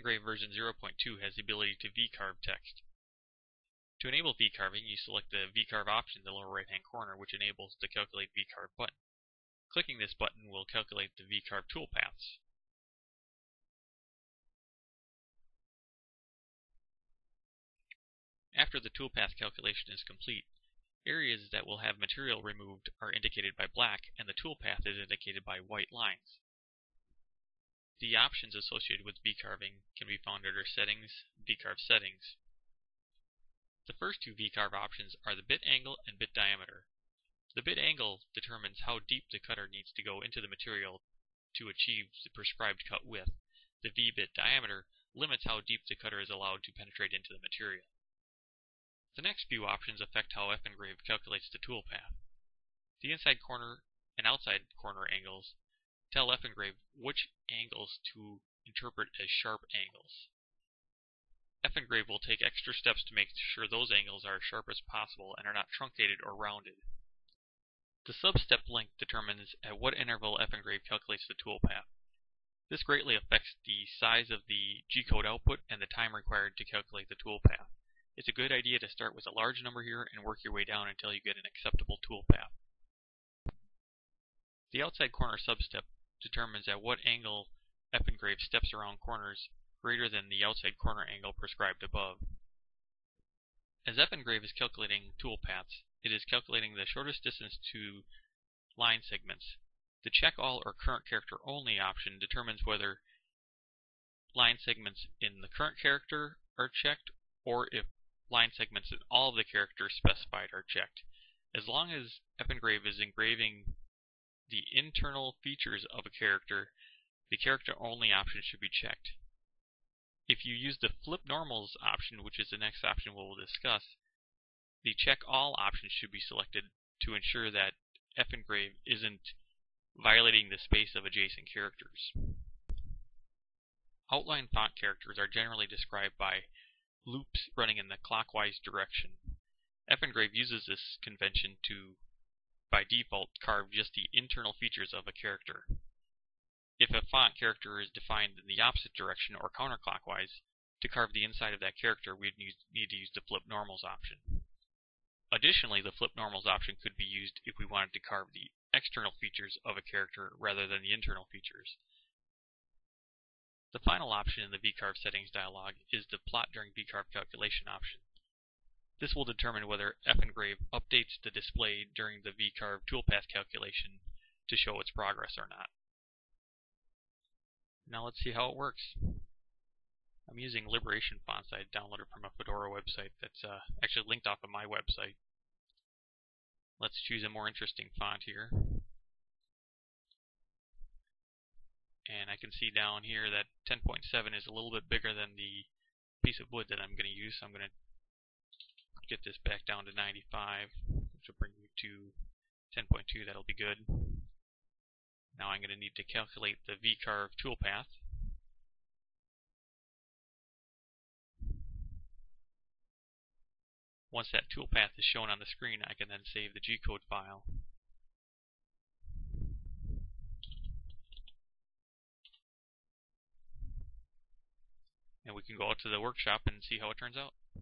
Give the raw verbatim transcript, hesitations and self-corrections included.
F-Engrave version zero point two has the ability to vcarve text. To enable vcarving, you select the vcarve option in the lower right-hand corner, which enables the Calculate vcarve button. Clicking this button will calculate the vcarve toolpaths. After the toolpath calculation is complete, areas that will have material removed are indicated by black, and the toolpath is indicated by white lines. The options associated with vcarving can be found under Settings, Vcarve Settings. The first two vcarve options are the bit angle and bit diameter. The bit angle determines how deep the cutter needs to go into the material to achieve the prescribed cut width. The v-bit diameter limits how deep the cutter is allowed to penetrate into the material. The next few options affect how F-Engrave calculates the toolpath. The inside corner and outside corner angles tell F-Engrave which angles to interpret as sharp angles. F-Engrave will take extra steps to make sure those angles are as sharp as possible and are not truncated or rounded. The sub-step length determines at what interval F-Engrave calculates the toolpath. This greatly affects the size of the G-code output and the time required to calculate the toolpath. It's a good idea to start with a large number here and work your way down until you get an acceptable toolpath. The outside corner substep determines at what angle F-Engrave steps around corners greater than the outside corner angle prescribed above. As F-Engrave is calculating toolpaths, it is calculating the shortest distance to line segments. The Check All or Current Character Only option determines whether line segments in the current character are checked or if line segments in all of the characters specified are checked. As long as F-Engrave is engraving the internal features of a character, the character only option should be checked. If you use the Flip Normals option, which is the next option we'll discuss, the Check All option should be selected to ensure that F-Engrave isn't violating the space of adjacent characters. Outline font characters are generally described by loops running in the clockwise direction. F-Engrave uses this convention to, by default, carve just the internal features of a character. If a font character is defined in the opposite direction or counterclockwise, to carve the inside of that character we'd need to use the Flip Normals option. Additionally, the Flip Normals option could be used if we wanted to carve the external features of a character rather than the internal features. The final option in the vcarve settings dialog is the Plot During vcarve Calculation option. This will determine whether F-Engrave updates the display during the vcarve toolpath calculation to show its progress or not. Now let's see how it works. I'm using Liberation fonts I downloaded from a Fedora website that's uh, actually linked off of my website. Let's choose a more interesting font here. And I can see down here that ten point seven is a little bit bigger than the piece of wood that I'm going to use. So I'm going to get this back down to ninety-five, which will bring me to ten point two. That'll be good. Now I'm going to need to calculate the vcarve toolpath. Once that toolpath is shown on the screen, I can then save the G-code file. And we can go out to the workshop and see how it turns out.